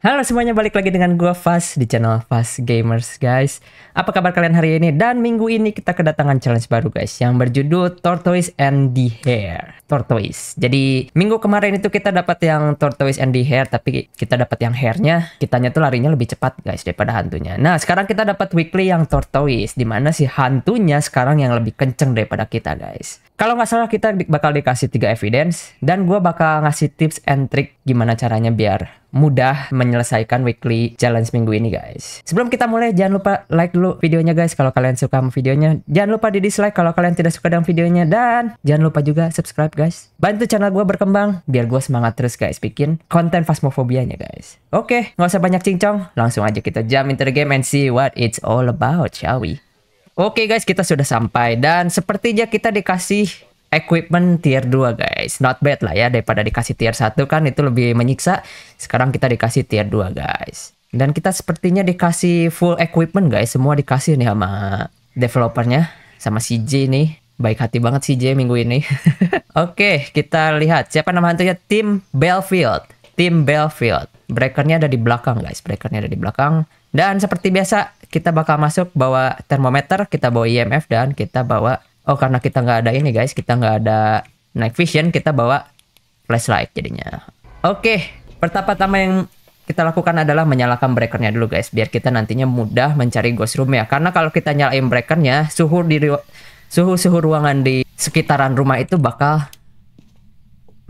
Halo semuanya, balik lagi dengan gua Faz di channel Faz Gamers guys. Apa kabar kalian hari ini? Dan minggu ini kita kedatangan challenge baru guys, yang berjudul Tortoise and the Hare. Tortoise. Jadi minggu kemarin itu kita dapat yang Tortoise and the Hare, tapi kita dapat yang hare-nya. Kitanya tuh larinya lebih cepat guys daripada hantunya. Nah sekarang kita dapat weekly yang Tortoise, dimana si hantunya sekarang yang lebih kenceng daripada kita guys. Kalau nggak salah kita bakal dikasih 3 evidence, dan gua bakal ngasih tips and trick gimana caranya biar mudah menyelesaikan weekly challenge minggu ini guys. Sebelum kita mulai, jangan lupa like dulu videonya guys kalau kalian suka sama videonya. Jangan lupa di dislike kalau kalian tidak suka dengan videonya, dan jangan lupa juga subscribe guys. Bantu channel gue berkembang biar gue semangat terus guys bikin konten phasmophobianya guys. Oke, nggak usah banyak cincong, langsung aja kita jump into the game and see what it's all about, shall we? Oke guys, kita sudah sampai, dan sepertinya kita dikasih equipment tier 2 guys. Not bad lah ya, daripada dikasih tier 1 kan itu lebih menyiksa. Sekarang kita dikasih tier 2 guys. Dan kita sepertinya dikasih full equipment guys. Semua dikasih nih sama developernya, sama CJ nih. Baik hati banget CJ minggu ini. Oke, kita lihat siapa nama hantunya. Tim Battlefield. Tim Battlefield. Breakernya ada di belakang guys. Breakernya ada di belakang. Dan seperti biasa kita bakal masuk bawa termometer, kita bawa IMF, dan kita bawa, oh karena kita nggak ada ini guys, kita nggak ada night vision, kita bawa flashlight jadinya. Oke, pertama-tama yang kita lakukan adalah menyalakan breakernya dulu guys, biar kita nantinya mudah mencari ghost room ya. Karena kalau kita nyalain breakernya, suhu ruangan di sekitaran rumah itu bakal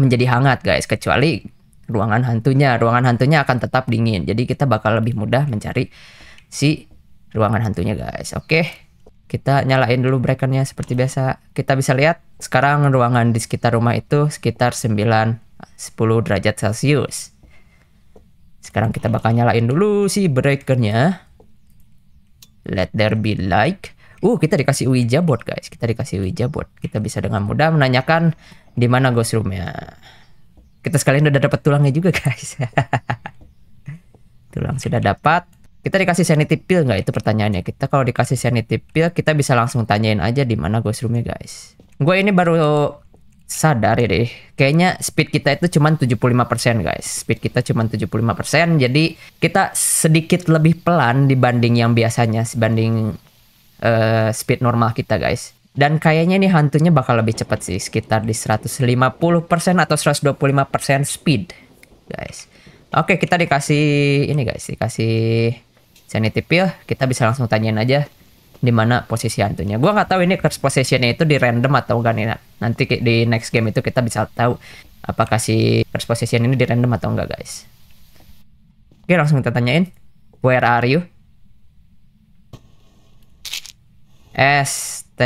menjadi hangat guys, kecuali ruangan hantunya. Ruangan hantunya akan tetap dingin, jadi kita bakal lebih mudah mencari si ruangan hantunya guys. Oke. Kita nyalain dulu breakernya seperti biasa. Kita bisa lihat sekarang ruangan di sekitar rumah itu sekitar 9-10 derajat Celcius. Sekarang kita bakal nyalain dulu si breakernya. Let there be light. Kita dikasih Ouija board guys. Kita dikasih Ouija board. Kita bisa dengan mudah menanyakan di mana ghost roomnya. Kita sekalian udah dapat tulangnya juga guys. Tulang sudah dapat. Kita dikasih sanity pill nggak, itu pertanyaannya. Kita kalau dikasih sanity pill, kita bisa langsung tanyain aja di mana ghost roomnya guys. Gue ini baru sadar ya deh, kayaknya speed kita itu cuma 75% guys. Speed kita cuma 75%, jadi kita sedikit lebih pelan dibanding yang biasanya, dibanding speed normal kita guys. Dan kayaknya nih hantunya bakal lebih cepat sih, sekitar di 150% atau 125% speed guys. Oke, kita dikasih ini guys, dikasih sanity pill, kita bisa langsung tanyain aja di mana posisi hantunya. Gua nggak tahu ini curse possession-nya itu di random atau enggak nih. Nanti di next game itu kita bisa tahu apakah si curse possession ini di random atau enggak, guys. Oke, langsung kita tanyain. Where are you? ST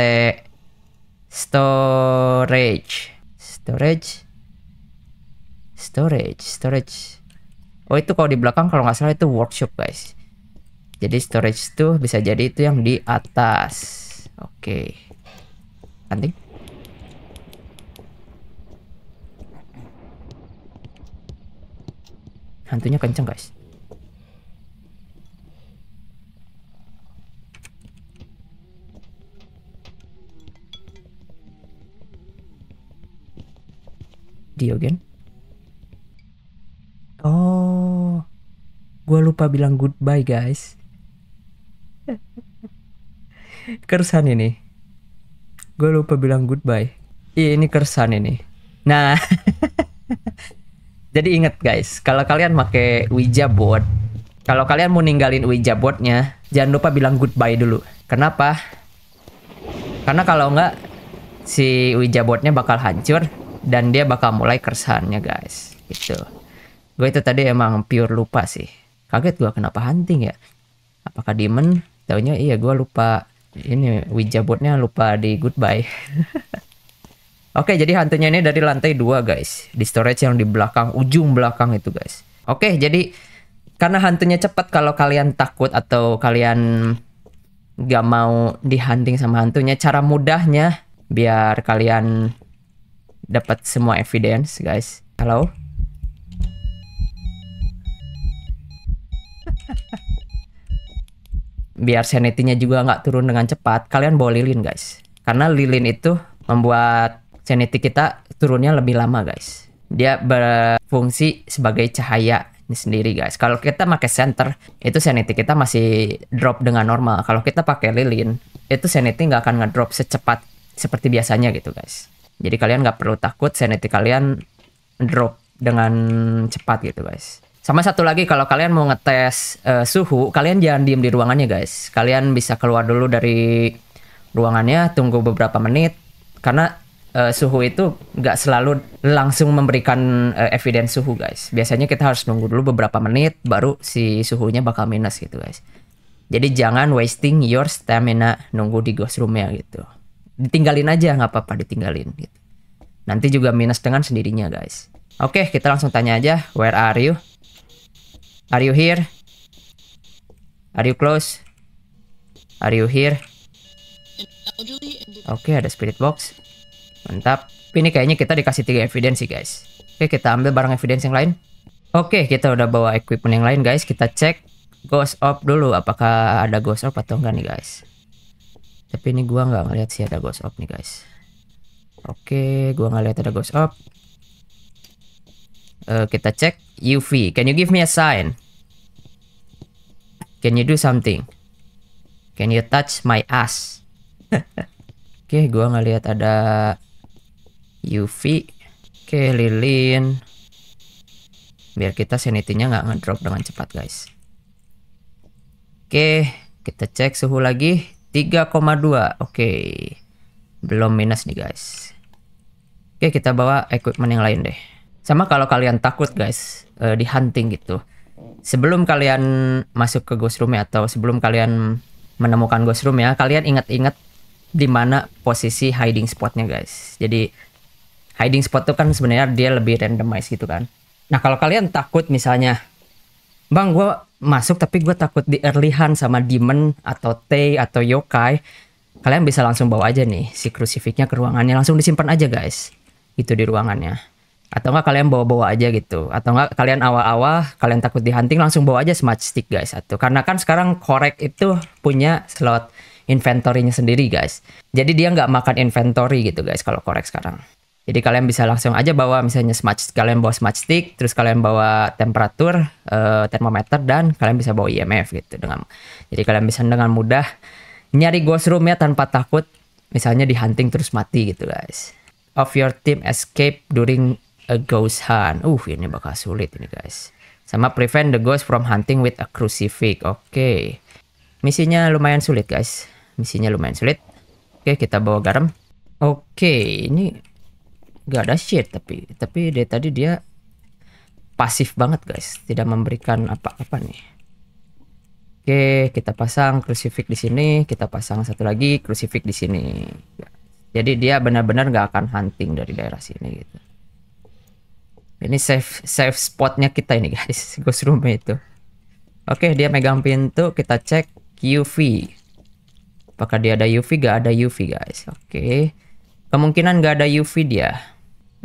storage. Storage. Oh, itu kalau di belakang kalau nggak salah itu workshop, guys. Jadi storage tuh bisa jadi itu yang di atas. Oke. Nanti. Hantunya kenceng guys. Diogen. Oh. Gua lupa bilang goodbye guys. Kersan ini, gue lupa bilang goodbye. Ini kersan ini. Nah, jadi inget guys, kalau kalian pakai Ouija board, kalau kalian mau ninggalin Ouija boardnya, jangan lupa bilang goodbye dulu. Kenapa? Karena kalau nggak, si Ouija boardnya bakal hancur dan dia bakal mulai kersannya guys. Gitu. Gue itu tadi emang pure lupa sih. Kaget gue kenapa hunting ya? Apakah demon? Taunya iya gue lupa. Ini Ouija boardnya lupa di goodbye. Oke, jadi hantunya ini dari lantai 2 guys. Di storage yang di belakang, ujung belakang itu guys. Oke, jadi karena hantunya cepat, kalau kalian takut atau kalian gak mau di hunting sama hantunya, cara mudahnya biar kalian dapat semua evidence guys. Halo? Biar sanity-nya juga nggak turun dengan cepat, kalian bawa lilin guys. Karena lilin itu membuat sanity kita turunnya lebih lama guys. Dia berfungsi sebagai cahaya. ini sendiri guys. Kalau kita pakai center, itu sanity kita masih drop dengan normal. Kalau kita pakai lilin, itu sanity nggak akan ngedrop secepat seperti biasanya gitu guys. Jadi kalian nggak perlu takut sanity kalian drop dengan cepat gitu guys. Sama satu lagi, kalau kalian mau ngetes suhu, kalian jangan diem di ruangannya guys. Kalian bisa keluar dulu dari ruangannya, tunggu beberapa menit. Karena suhu itu nggak selalu langsung memberikan evidence suhu guys. Biasanya kita harus nunggu dulu beberapa menit, baru si suhunya bakal minus gitu guys. Jadi jangan wasting your stamina nunggu di ghost roomnya gitu. Ditinggalin aja, nggak apa-apa ditinggalin gitu. Nanti juga minus dengan sendirinya guys. Oke, kita langsung tanya aja, where are you? Are you here? Are you close? Are you here? Oke, ada spirit box. Mantap. Ini kayaknya kita dikasih 3 evidence guys. Oke, kita ambil barang evidence yang lain. Oke, kita udah bawa equipment yang lain guys. Kita cek ghost orb dulu. Apakah ada ghost orb atau enggak nih guys. Tapi ini gua nggak ngeliat sih ada ghost orb nih guys. Oke, gua nggak lihat ada ghost orb. Kita cek UV. Can you give me a sign? Can you do something? Can you touch my ass? Oke, gua ngelihat ada UV. Oke, lilin. Biar kita sanity-nya nggak ngedrop dengan cepat guys. Oke, kita cek suhu lagi. 3,2. Oke, belum minus nih guys. Oke, kita bawa equipment yang lain deh. Sama kalau kalian takut guys di hunting gitu, sebelum kalian masuk ke ghost room ya, atau sebelum kalian menemukan ghost room ya, kalian ingat-ingat di mana posisi hiding spotnya guys. Jadi hiding spot tuh kan sebenarnya dia lebih randomize gitu kan. Nah kalau kalian takut misalnya, bang gue masuk tapi gue takut di early hunt sama demon atau T atau yokai, kalian bisa langsung bawa aja nih si krusifiknya ke ruangannya, langsung disimpan aja guys itu di ruangannya. Atau enggak kalian bawa-bawa aja gitu. Atau enggak kalian awal-awal kalian takut di hunting langsung bawa aja smudge stick guys. Atau karena kan sekarang korek itu punya slot inventory-nya sendiri guys. Jadi dia nggak makan inventory gitu guys kalau korek sekarang. Jadi kalian bisa langsung aja bawa misalnya smudge, kalian bawa smudge stick, terus kalian bawa temperatur, termometer, dan kalian bisa bawa IMF gitu. Jadi kalian bisa dengan mudah nyari ghost room ya tanpa takut misalnya di hunting terus mati gitu guys. Of your team escape during a ghost hunt. Ini bakal sulit ini guys. Sama prevent the ghost from hunting with a crucifix. Oke. Misinya lumayan sulit guys. Oke, kita bawa garam. Oke, ini gak ada shade tapi dari tadi dia pasif banget guys. Tidak memberikan apa-apa nih. Oke, kita pasang crucifix di sini. Kita pasang satu lagi crucifix di sini. Jadi dia benar-benar gak akan hunting dari daerah sini gitu. Ini safe spotnya kita ini guys, ghost room itu. Oke, dia megang pintu, kita cek UV. Apakah dia ada UV? Gak ada UV guys. Oke, kemungkinan gak ada UV dia.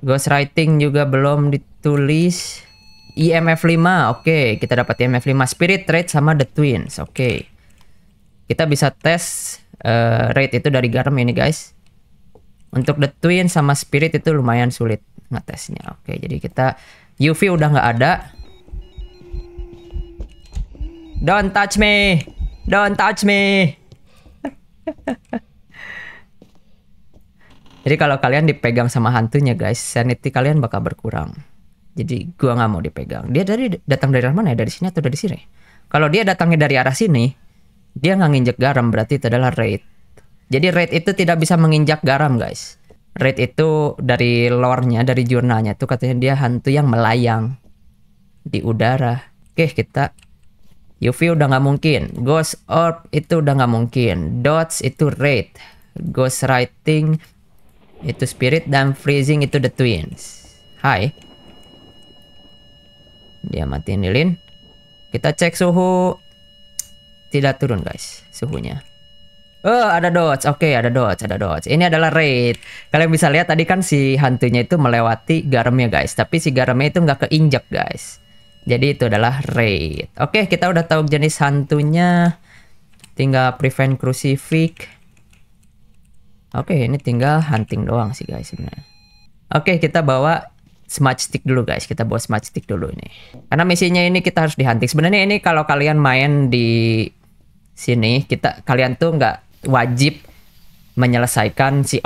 Ghost writing juga belum ditulis. IMF 5, oke, kita dapat IMF 5. Spirit rate sama the twins, oke. Kita bisa tes rate itu dari garam ini guys. Untuk the twin sama spirit itu lumayan sulit ngetesnya. Oke, jadi kita UV udah nggak ada. Don't touch me, don't touch me. Jadi kalau kalian dipegang sama hantunya guys, sanity kalian bakal berkurang. Jadi gua nggak mau dipegang. Dia datang dari mana ya? Dari sini atau dari sini? Kalau dia datangnya dari arah sini, dia nggak nginjek garam, berarti itu adalah raid. Jadi raid itu tidak bisa menginjak garam guys. Raid itu dari lore-nya, dari jurnalnya tuh katanya dia hantu yang melayang di udara. Oke, kita UV udah nggak mungkin. Ghost orb itu udah nggak mungkin. Dots itu raid. Ghost writing itu spirit, dan freezing itu the twins. Hai. Dia matiin lilin. Kita cek suhu. Tidak turun guys suhunya. Oh, ada dots. Oke, ada dots, ada dots. Ini adalah raid. Kalian bisa lihat tadi kan si hantunya itu melewati garamnya guys. Tapi si garamnya itu nggak keinjak guys. Jadi itu adalah raid. Oke, kita udah tahu jenis hantunya. Tinggal prevent crucifix. Oke, ini tinggal hunting doang sih guys sebenarnya. Oke, kita bawa smudge stick dulu guys, kita buat smudge stick dulu ini. Karena misinya ini kita harus dihunting. Sebenarnya ini kalau kalian main di sini, kalian tuh nggak wajib menyelesaikan si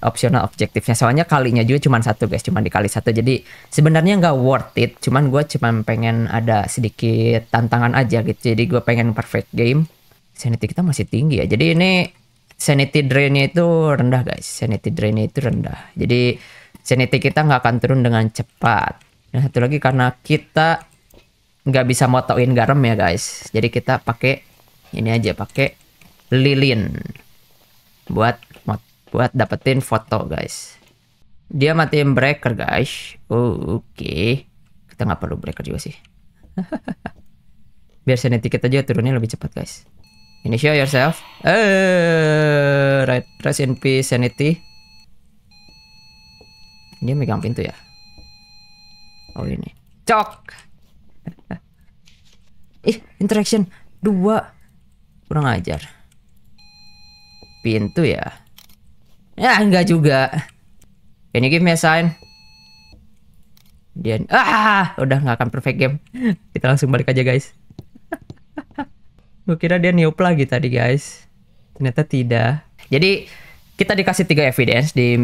opsional objektifnya. Soalnya kalinya juga cuma satu guys, cuma dikali satu. Jadi sebenarnya nggak worth it. Cuman gue cuma pengen ada sedikit tantangan aja gitu. Jadi gue pengen perfect game. Sanity kita masih tinggi ya. Jadi ini sanity drainnya itu rendah guys. Sanity drainnya itu rendah. Jadi sanity kita nggak akan turun dengan cepat. Nah satu lagi karena kita nggak bisa motoin garam ya guys. Jadi kita pakai ini aja, pakai lilin. Buat dapetin foto guys. Dia matiin breaker guys. Oh, oke. Kita nggak perlu breaker juga sih. Biar sanity kita aja turunnya lebih cepat guys. Initial yourself. Right, rest in peace sanity. Dia megang pintu ya. Oh ini. Cok. Interaction 2. Kurang ajar. Pintu ya. Ya enggak juga. Can you give me a sign? Dia udah nggak akan perfect game. Kita langsung balik aja guys. Gue kira dia niup lagi tadi guys. Ternyata tidak. Jadi kita dikasih 3 evidence di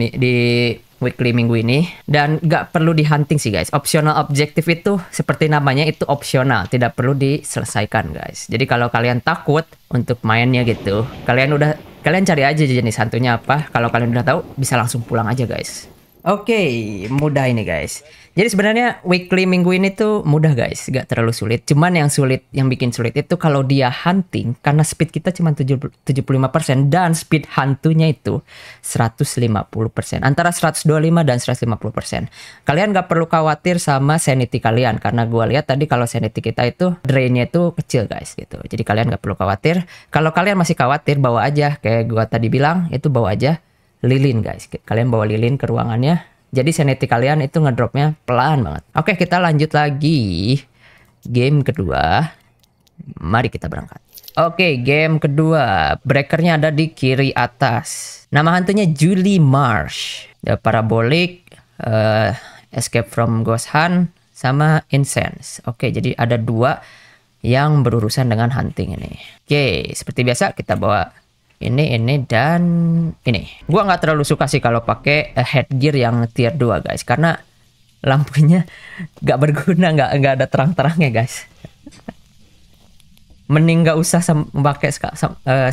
weekly minggu ini dan nggak perlu dihunting sih guys. Optional objektif itu seperti namanya itu opsional, tidak perlu diselesaikan guys. Jadi kalau kalian takut untuk mainnya gitu, kalian cari aja jenis hantunya apa. Kalau kalian udah tahu, bisa langsung pulang aja guys. Oke, mudah ini guys. Jadi sebenarnya weekly minggu ini tuh mudah guys, gak terlalu sulit. Cuman yang sulit, yang bikin sulit itu kalau dia hunting. Karena speed kita cuma 75% dan speed hantunya itu 150%. Antara 125 dan 150%. Kalian gak perlu khawatir sama sanity kalian. Karena gua lihat tadi kalau sanity kita itu drainnya itu kecil guys gitu. Jadi kalian gak perlu khawatir. Kalau kalian masih khawatir, bawa aja. Kayak gua tadi bilang, itu bawa aja lilin guys, kalian bawa lilin ke ruangannya. Jadi sanity kalian itu ngedropnya pelan banget. Oke, kita lanjut lagi game kedua. Mari kita berangkat. Oke, game kedua. Breakernya ada di kiri atas. Nama hantunya Julie Marsh. The Parabolic, Escape from Ghost Hunt, sama Incense. Oke, jadi ada 2 yang berurusan dengan hunting ini. Oke, seperti biasa kita bawa ini dan ini. Gua nggak terlalu suka sih kalau pakai headgear yang tier 2 guys, karena lampunya nggak berguna, nggak ada terang-terangnya guys. Mending nggak usah pakai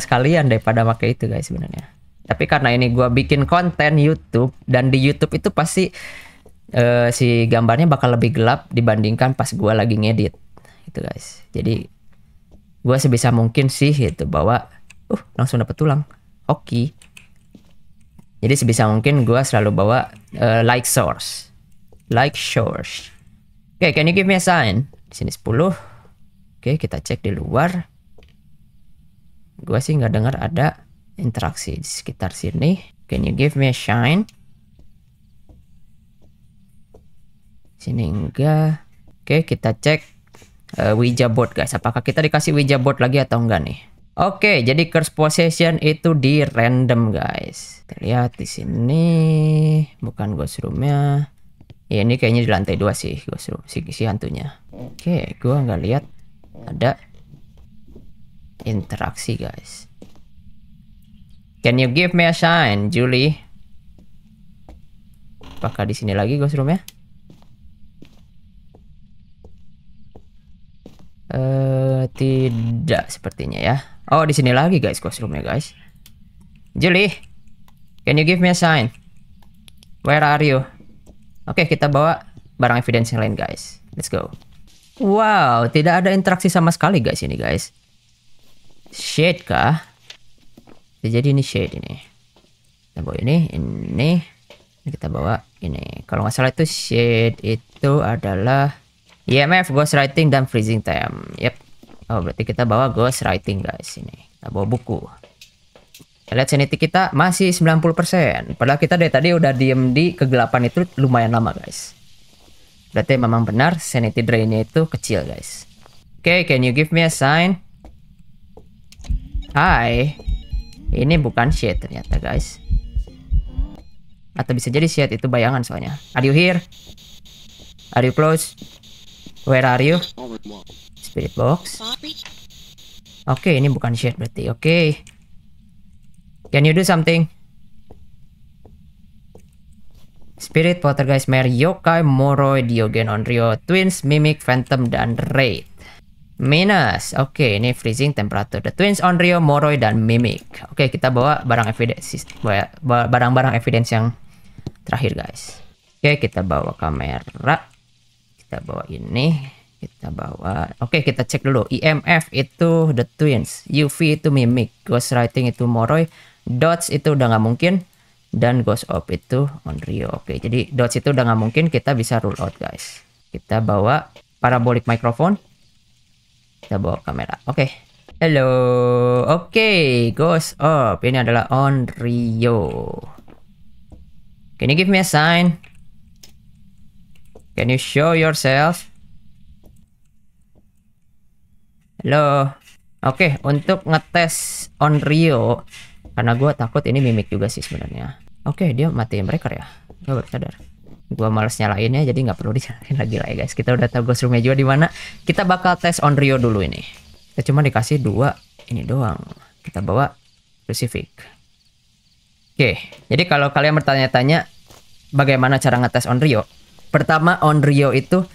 sekalian daripada pakai itu guys sebenarnya. Tapi karena ini gua bikin konten YouTube dan di YouTube itu pasti si gambarnya bakal lebih gelap dibandingkan pas gua lagi ngedit itu guys. Jadi gua sebisa mungkin sih itu bawa. Langsung dapat tulang. Oke. Jadi sebisa mungkin gue selalu bawa light source. Light source. Oke, can you give me a sign? Di sini 10. Oke, kita cek di luar. Gue sih nggak dengar ada interaksi di sekitar sini. Can you give me a sign? Sini enggak. Oke, kita cek Ouija board guys. Apakah kita dikasih Ouija board lagi atau enggak nih? Oke, jadi curse possession itu di random guys. Kita lihat di sini, bukan ghost roomnya. Ya, ini kayaknya di lantai 2 sih ghost room, si hantunya. Oke, gua nggak lihat ada interaksi guys. Can you give me a sign, Julie? Apakah di sini lagi ghost roomnya? Tidak sepertinya ya. Oh, di sini lagi guys ghost roomnya guys. Julie, can you give me a sign? Where are you? Oke, kita bawa barang evidence yang lain guys. Let's go. Wow, tidak ada interaksi sama sekali guys ini guys. Shade kah? Jadi ini shade ini. Kita bawa ini. Kita bawa ini. Kalau nggak salah itu shade itu adalah EMF, ghost writing, dan freezing time. Yep. Oh, berarti kita bawa ghost writing guys ini. Kita bawa buku. Kita lihat sanity kita masih 90%. Padahal kita dari tadi udah diem di kegelapan itu lumayan lama guys. Berarti memang benar sanity drainnya itu kecil guys. Oke, can you give me a sign? Hai. Ini bukan shade ternyata guys. Atau bisa jadi shade itu bayangan soalnya. Are you here? Are you close? Where are you? Spirit box. Oke, ini bukan shade berarti. Oke. Can you do something? Spirit, Poltergeist, Mary, Yokai, Moroi, Diogen, Onryo, Twins, Mimic, Phantom, dan Raid. Minus. Oke, ini freezing temperatur. The Twins, Onryo, Moroi, dan Mimic. Oke, kita bawa barang evidence, barang-barang evidence yang terakhir, guys. Oke, kita bawa kamera. Kita bawa ini. Kita bawa. Oke, kita cek dulu. IMF itu The Twins. UV itu Mimic. Ghostwriting itu Moroi. Dots itu udah nggak mungkin. Dan Ghost Op itu Onryo. Oke, jadi dots itu udah nggak mungkin, kita bisa rule out, guys. Kita bawa parabolic microphone. Kita bawa kamera. Oke. Hello. Oke, Ghost Op. Ini adalah Onryo. Can you give me a sign? Can you show yourself? Hello. Oke, untuk ngetes Onryo, karena gue takut ini mimik juga sih sebenarnya. Oke, dia matiin breaker ya. Gue baru sadar. Gue males nyalainnya, jadi nggak perlu disalahin lagi lah ya guys. Kita udah tahu ghost roomnya juga di mana. Kita bakal tes Onryo dulu ini. Kita cuma dikasih dua ini doang. Kita bawa specific. Oke, jadi kalau kalian bertanya-tanya bagaimana cara ngetes Onryo, pertama Onryo itu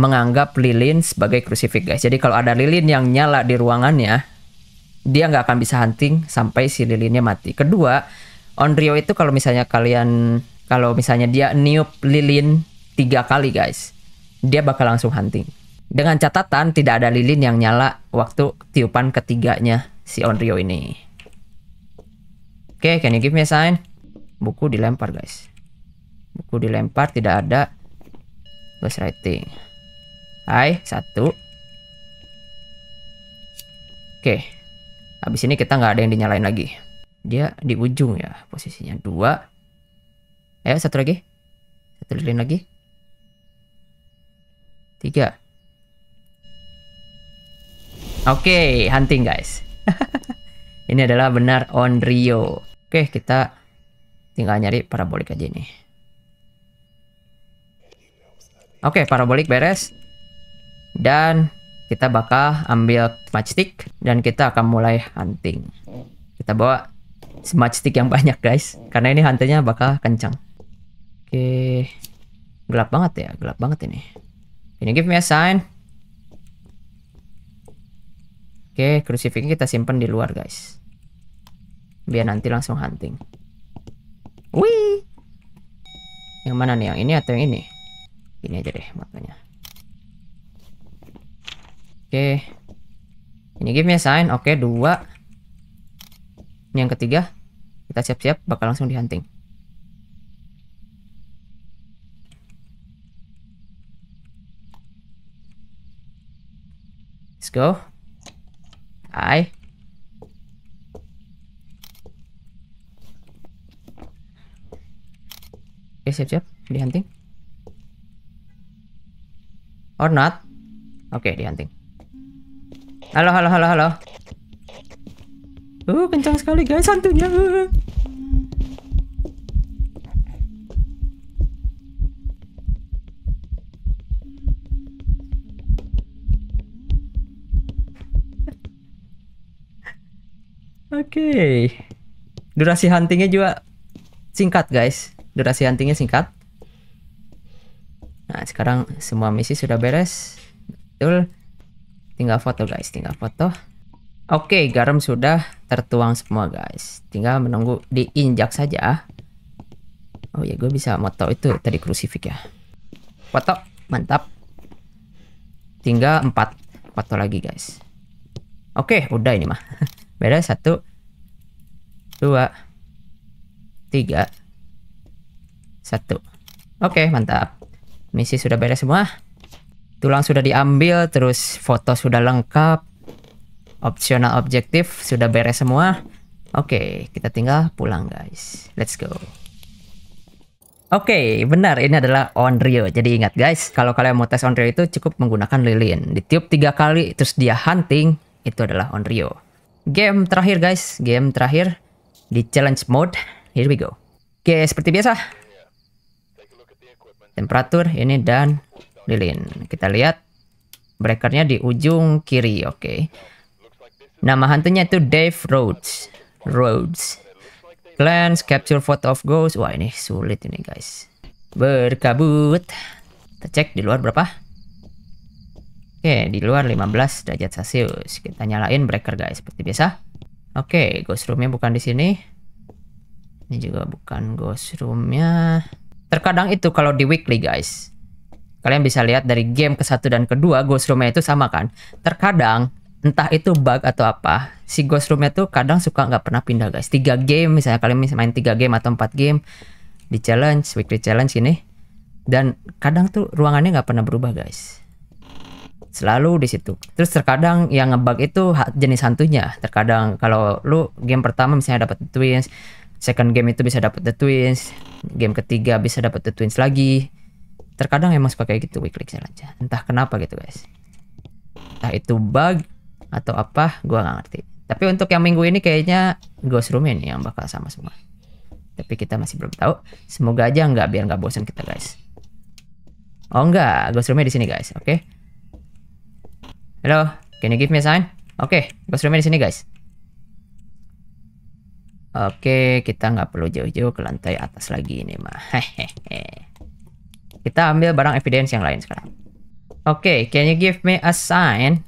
menganggap lilin sebagai crucifix, guys. Jadi kalau ada lilin yang nyala di ruangannya, dia nggak akan bisa hunting sampai si lilinnya mati. Kedua, Onryo itu kalau misalnya kalian, kalau misalnya dia niup lilin 3 kali, guys, dia bakal langsung hunting. Dengan catatan tidak ada lilin yang nyala waktu tiupan ketiganya si Onryo ini. Oke, can you give me a sign? Buku dilempar, guys. Buku dilempar, tidak ada ghostwriting. Hai, 1. Oke. Habis ini kita nggak ada yang dinyalain lagi. Dia di ujung ya posisinya. 2. Ayo, 1 lagi. 1 lilin lagi. 3. Oke, hunting guys. Ini adalah benar Onryo. Oke, kita tinggal nyari parabolik aja ini. Oke, parabolik beres. Dan kita bakal ambil matchstick dan kita akan mulai hunting. Kita bawa matchstick yang banyak, guys, karena ini huntingnya bakal kencang. Oke, gelap banget ya, gelap banget ini. Ini give me a sign. Oke, crucifix kita simpen di luar, guys, biar nanti langsung hunting. Wih, yang mana nih? Yang ini atau yang ini? Ini aja deh makanya. Oke, ini give me a sign. Oke, 2. Ini yang ketiga. Kita siap-siap bakal langsung dihunting. Let's go. Hai. Oke, siap-siap dihunting. Or not. Oke, dihunting. Halo, halo, halo, halo. Kencang sekali guys hantunya. Oke. Durasi huntingnya juga singkat, guys. Durasi huntingnya singkat. Nah, sekarang semua misi sudah beres. Betul. Tinggal foto, guys, tinggal foto. Oke, garam sudah tertuang semua, guys. Tinggal menunggu diinjak saja. Oh ya, gue bisa moto itu tadi krusifik ya. Foto, mantap. Tinggal 4 foto lagi, guys. Oke, udah ini mah. Beda 1, 2, 3, 1. Oke, mantap. Misi sudah beres semua. Tulang sudah diambil, terus foto sudah lengkap, opsional objektif sudah beres semua. Oke, kita tinggal pulang guys. Let's go. Oke, benar ini adalah Onryo. Jadi ingat guys, kalau kalian mau tes Onryo itu cukup menggunakan lilin. Ditiup 3 kali, terus dia hunting, itu adalah Onryo. Game terakhir guys, game terakhir di challenge mode. Here we go. Oke, seperti biasa. Temperatur ini dan lilin. Kita lihat breakernya di ujung kiri. Oke. Nama hantunya itu Dave Rhodes. Glance, capture photo of ghost. Wah, ini sulit ini guys. Berkabut. Kita cek di luar berapa. Oke, di luar 15 derajat Celsius. Kita nyalain breaker guys seperti biasa. Oke, ghost roomnya bukan di sini. Ini juga bukan ghost roomnya. Terkadang itu kalau di weekly guys, kalian bisa lihat dari game ke-1 dan ke-2 ghost roomnya itu sama kan. Terkadang entah itu bug atau apa, si ghost roomnya tuh kadang suka nggak pernah pindah guys. 3 game misalnya, kalian main 3 game atau 4 game di challenge, weekly challenge ini, dan kadang tuh ruangannya nggak pernah berubah guys. Selalu di situ. Terus terkadang yang ngebug itu jenis hantunya. Terkadang kalau lu game pertama misalnya dapat Twins, second game itu bisa dapat The Twins, game ketiga bisa dapat The Twins lagi. Terkadang emang suka kayak gitu weekly challenge. Entah kenapa gitu guys. Entah itu bug atau apa, gua nggak ngerti. Tapi untuk yang minggu ini kayaknya ghost room ini yang bakal sama semua. Tapi kita masih belum tahu. Semoga aja nggak, biar nggak bosan kita guys. Oh enggak, ghost roomnya di sini guys. Oke. Hello, can you give me a sign? Oke, ghost roomnya di sini guys. Oke, kita nggak perlu jauh-jauh ke lantai atas lagi ini mah. Hehehe. Kita ambil barang evidence yang lain sekarang. Oke, can you give me a sign?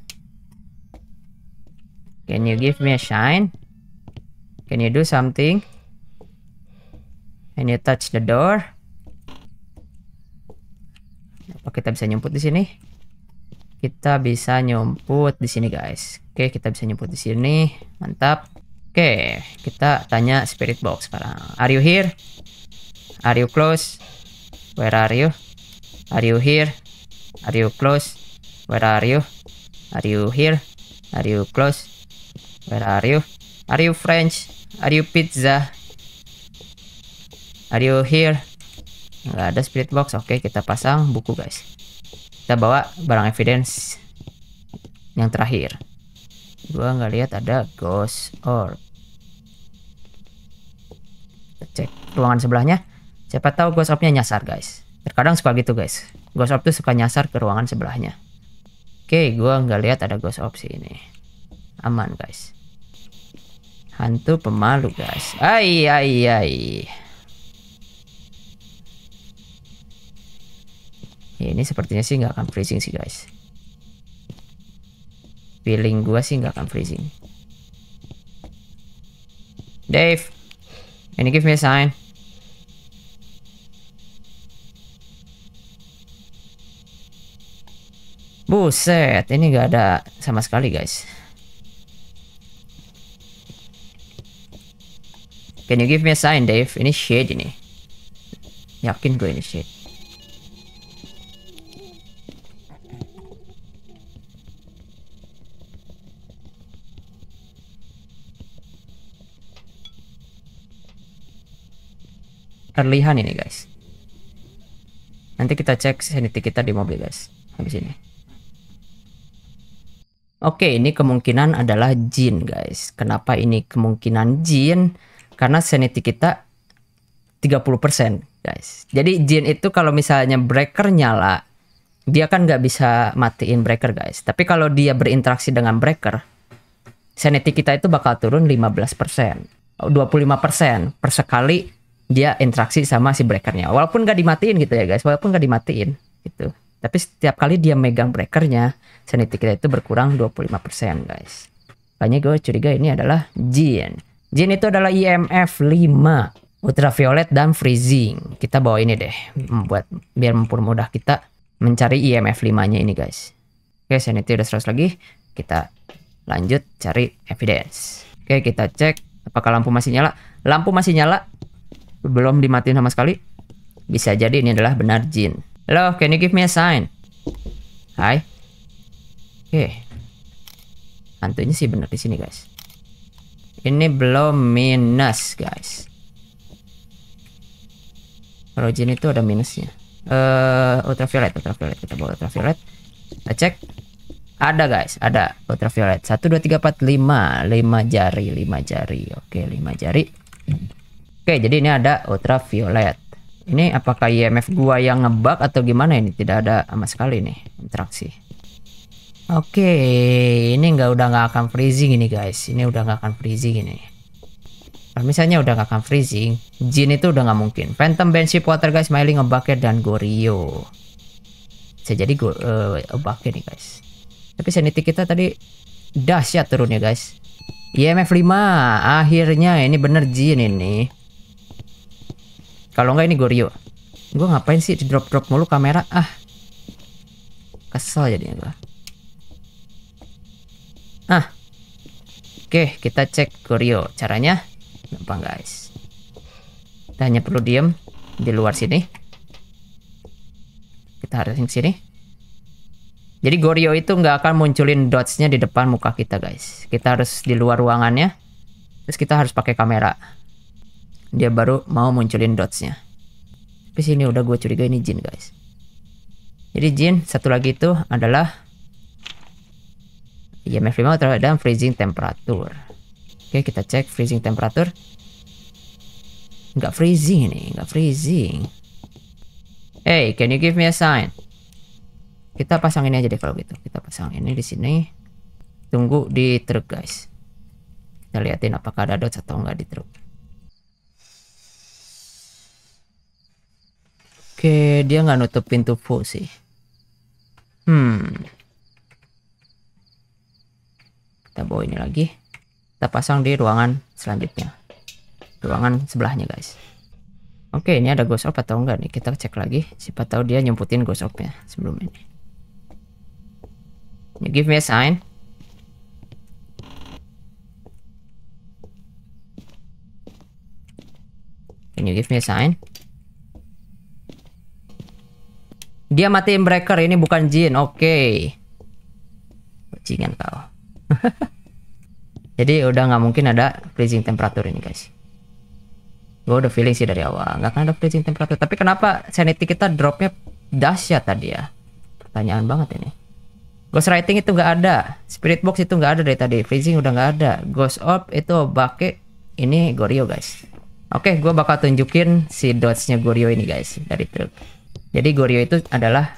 Can you give me a sign? Can you do something? Can you touch the door? Apa kita bisa nyumput di sini? Kita bisa nyumput di sini guys. Oke, kita bisa nyumput di sini. Mantap. Oke, kita tanya spirit box sekarang. Are you here? Are you close? Where are you? Are you here? Are you close? Where are you? Are you here? Are you close? Where are you? Are you French? Are you pizza? Are you here? Nggak ada spirit box. Oke, kita pasang buku guys. Kita bawa barang evidence yang terakhir. Gua nggak lihat ada ghost orb. Cek ruangan sebelahnya. Siapa tahu ghost orbnya nyasar guys. Terkadang suka gitu guys. Ghost orb tuh suka nyasar ke ruangan sebelahnya. Oke, gua nggak lihat ada ghost orb sih ini. Aman guys. Hantu pemalu guys. Ai ai ai. Ini sepertinya sih nggak akan freezing sih guys. Feeling gua sih nggak akan freezing. Dave, can you give me a sign? Buset, ini nggak ada sama sekali guys. Can you give me a sign, Dave? Ini Shade ini. Yakin gue ini Shade. Terlihat ini guys. Nanti kita cek sanity kita di mobil guys habis ini. Oke, ini kemungkinan adalah jin guys. Kenapa ini kemungkinan jin? Karena sanity kita 30% guys. Jadi jin itu kalau misalnya breaker nyala, dia kan nggak bisa matiin breaker guys. Tapi kalau dia berinteraksi dengan breaker, sanity kita itu bakal turun 15%, 25% per sekali dia interaksi sama si breakernya, walaupun nggak dimatiin gitu ya guys, walaupun nggak dimatiin gitu. Tapi setiap kali dia megang breakernya, sanity kita itu berkurang 25% guys. Makanya gue curiga ini adalah jin. Jin itu adalah IMF 5, ultraviolet dan freezing. Kita bawa ini deh, buat biar mempermudah kita mencari IMF 5-nya ini guys. Oke, sanity udah 100 lagi. Kita lanjut cari evidence. Oke, kita cek apakah lampu masih nyala. Lampu masih nyala. Belum dimatiin sama sekali. Bisa jadi ini adalah benar jin. Hello, can you give me a sign? Hai. Oke. Hantunya sih benar di sini, guys. Ini belum minus, guys. Kalau jin itu ada minusnya. Ultraviolet. Kita bawa ultraviolet. Kita cek. Ada, guys. Ada ultraviolet. 1, 2, 3, 4, 5. 5 jari. Oke, 5 jari. Oke, jadi ini ada ultraviolet. Ini apakah IMF gua yang ngebug atau gimana ini? Tidak ada sama sekali nih interaksi. Oke, ini udah nggak akan freezing ini guys. Ini udah nggak akan freezing ini. Nah, misalnya udah nggak akan freezing, Jin itu udah nggak mungkin. Phantom, Banshee, Water guys, Miley, ngebugnya dan Goryo. Bisa jadi ngebugnya nih guys. Tapi sanity kita tadi dahsyat turunnya guys. IMF 5 akhirnya ini bener Jin ini. Kalau nggak ini Goryo. Gue ngapain sih di drop-drop mulu kamera? Ah, kesel jadinya gue. Ah, oke, kita cek Goryo. Caranya gampang guys. Kita hanya perlu diem di luar sini. Kita harus ke sini. Jadi Goryo itu nggak akan munculin dots-nya di depan muka kita guys. Kita harus di luar ruangannya. Terus kita harus pakai kamera. Dia baru mau munculin dots-nya. Tapi sini udah gue curiga ini Jin guys. Jadi Jin satu lagi itu adalah IMF 5 terhadap dalam freezing temperatur. Oke, kita cek freezing temperatur. Nggak freezing ini, nggak freezing. Hey, can you give me a sign? Kita pasang ini aja deh kalau gitu. Kita pasang ini di sini. Tunggu di truk guys. Kita liatin apakah ada dots atau nggak di truk. Oke, dia nggak nutup pintu full sih. Kita bawa ini lagi. Kita pasang di ruangan selanjutnya. Ruangan sebelahnya guys. Oke, ini ada ghost orb atau enggak nih. Kita cek lagi. Siapa tahu dia nyemputin ghost orb-nya sebelum ini. You give me a sign. Can you give me a sign? Dia matiin breaker. Ini bukan Jin. Oke. Bajingan kau. Jadi udah nggak mungkin ada freezing temperatur ini guys. Gue udah feeling sih dari awal nggak akan ada freezing temperatur. Tapi kenapa sanity kita dropnya dahsyat tadi ya? Pertanyaan banget ini. Ghost writing itu nggak ada, spirit box itu nggak ada dari tadi, freezing udah nggak ada, ghost orb itu pakai ini Goryo guys. Oke, gue bakal tunjukin si dotsnya Goryo ini guys dari truk. Jadi Goryo itu adalah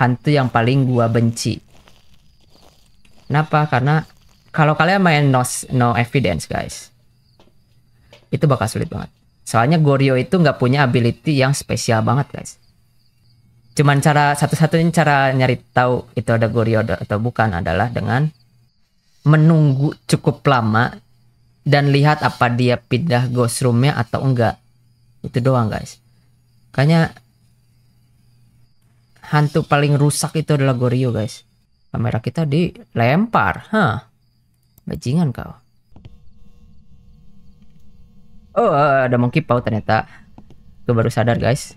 hantu yang paling gue benci. Kenapa? Karena kalau kalian main no evidence guys, itu bakal sulit banget. Soalnya Goryo itu nggak punya ability yang spesial banget guys. Cuman cara satu-satunya cara nyari tahu itu ada Goryo atau bukan adalah dengan menunggu cukup lama dan lihat apa dia pindah ghost room-nya atau enggak. Itu doang guys. Kayaknya hantu paling rusak itu adalah Goryo guys. Kamera kita dilempar. Hah. Bajingan kau. Oh, ada monkey paw ternyata. Gue baru sadar guys.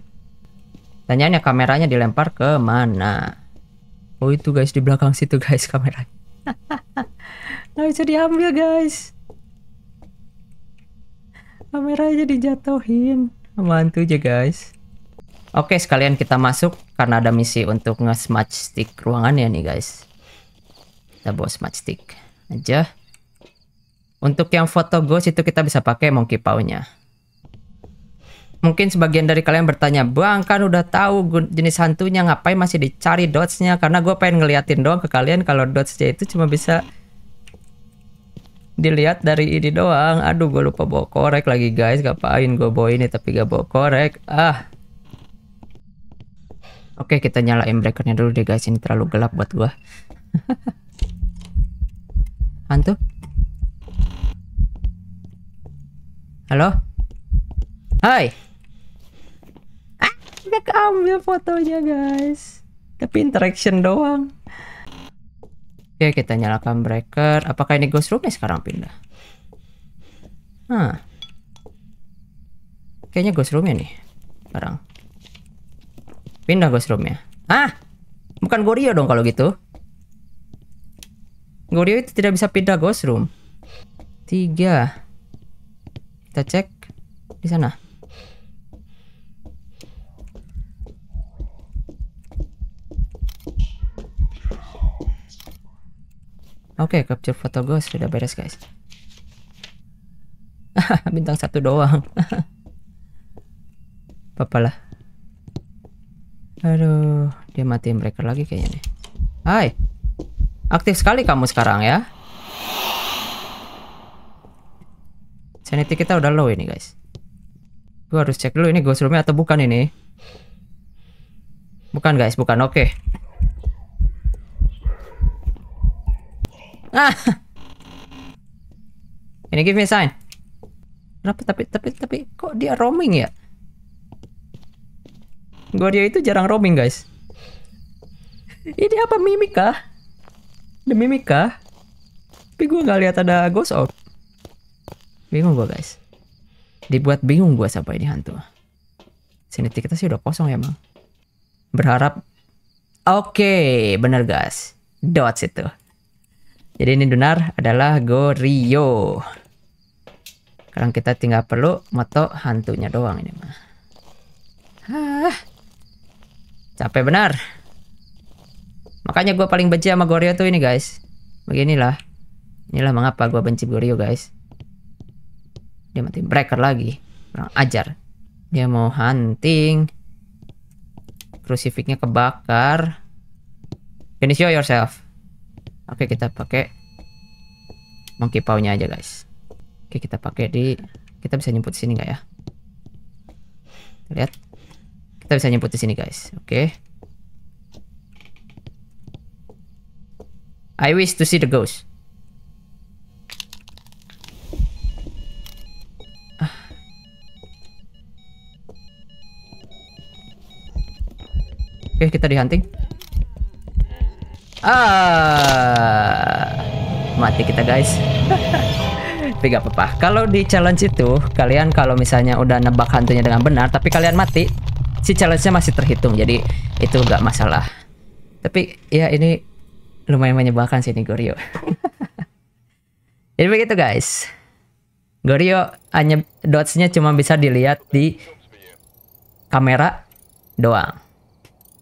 Tanyaannya kameranya dilempar ke mana? Oh itu guys, di belakang situ guys kameranya. Nggak bisa diambil guys. Kameranya dijatuhin sama hantu aja guys. Oke, sekalian kita masuk karena ada misi untuk nge-smudge stick ruangannya nih guys. Kita bawa smudge stick aja. Untuk yang foto ghost itu kita bisa pakai monkey paw-nya. Mungkin sebagian dari kalian bertanya, bang kan udah tahu jenis hantunya ngapain masih dicari dots-nya? Karena gue pengen ngeliatin doang ke kalian kalau dots-nya itu cuma bisa dilihat dari ini doang. Aduh, gue lupa bawa korek lagi guys. Ngapain gue bawa ini tapi gak bawa korek. Ah. Oke, kita nyalain breakernya dulu deh guys, ini terlalu gelap buat gua. Hantu? Halo? Hai. Ah, gak ambil fotonya guys. Tapi interaction doang. Oke, kita nyalakan breaker. Apakah ini ghost room-nya sekarang pindah? Hah. Kayaknya ghost room-nya nih sekarang. Pindah ghost room-nya. Ah, bukan Goryo dong kalau gitu. Goryo itu tidak bisa pindah ghost room. 3. Kita cek di sana. Oke, capture foto ghost sudah beres guys. Bintang 1 doang. Apalah. Aduh, dia matiin breaker lagi kayaknya nih. Hai. Aktif sekali kamu sekarang ya. Sanity kita udah low ini, guys. Gue harus cek dulu ini ghost roomnya atau bukan ini. Bukan, guys, bukan. Oke. Ah. Ini give me a sign. Kenapa tapi kok dia roaming ya? Goryo itu jarang roaming, guys. Ini apa, mimik kah? The mimik kah? Tapi gue nggak lihat ada ghost orb. Bingung gue, guys. Dibuat bingung gue siapa ini hantu. Sanity kita sih udah kosong ya, Bang. Berharap. Oke, bener, guys. Dots itu. Jadi ini benar adalah Goryo. Sekarang kita tinggal perlu moto hantunya doang ini mah. Hah. Capek benar. Makanya gue paling benci sama Goryo tuh ini, guys. Beginilah. Inilah mengapa gue benci Goryo, guys. Dia mati breaker lagi. Kurang ajar. Dia mau hunting. Krusifiknya kebakar. Finish yourself. Oke, kita pakai monkey paw-nya aja, guys. Oke, kita pakai di, kita bisa nyemput sini nggak ya? Lihat, kita bisa nyemput di sini, guys. Oke. I wish to see the ghost. Ah. Oke, kita di hunting. Ah, mati kita, guys. Tapi gak apa-apa. Kalau di challenge itu, kalian kalau misalnya udah nebak hantunya dengan benar, tapi kalian mati, si challenge-nya masih terhitung. Jadi itu gak masalah. Tapi ya ini lumayan menyebalkan sih ini Goryo. Jadi begitu, guys. Goryo hanya dots-nya cuma bisa dilihat di kamera doang.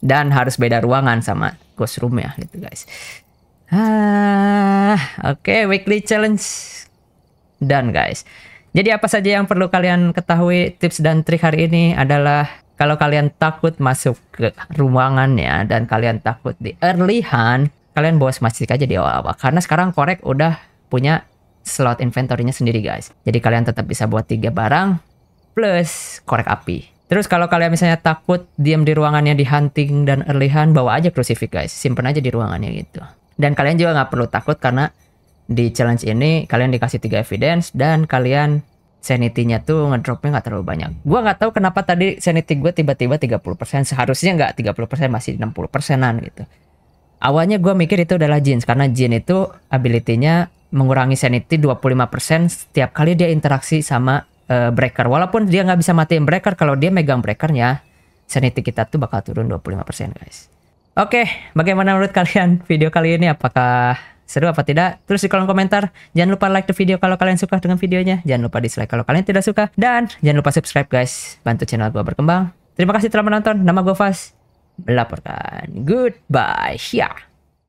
Dan harus beda ruangan sama ghost room ya gitu, guys. Ah, oke, weekly challenge done, guys. Jadi apa saja yang perlu kalian ketahui, tips dan trik hari ini adalah kalau kalian takut masuk ke ruangannya dan kalian takut di early hunt, kalian bawa smastik aja di awal-awal. Karena sekarang korek udah punya slot inventory-nya sendiri, guys. Jadi kalian tetap bisa buat 3 barang plus korek api. Terus kalau kalian misalnya takut diam di ruangannya di hunting dan early hunt, bawa aja crucifix, guys. Simpen aja di ruangannya gitu. Dan kalian juga nggak perlu takut karena di challenge ini kalian dikasih 3 evidence dan kalian sanity-nya tuh ngedropnya nggak terlalu banyak. Gua nggak tahu kenapa tadi sanity gue tiba-tiba 30%. Seharusnya nggak 30%, masih 60%-an gitu. Awalnya gue mikir itu adalah jin karena jin itu ability-nya mengurangi sanity 25% setiap kali dia interaksi sama breaker. Walaupun dia nggak bisa matiin breaker, kalau dia megang breakernya, sanity kita tuh bakal turun 25%, guys. Oke, bagaimana menurut kalian video kali ini? Apakah seru apa tidak? Tulis di kolom komentar. Jangan lupa like the video kalau kalian suka dengan videonya. Jangan lupa dislike kalau kalian tidak suka. Dan jangan lupa subscribe, guys. Bantu channel gua berkembang. Terima kasih telah menonton. Nama gua Faz. Melaporkan. Goodbye. Ya.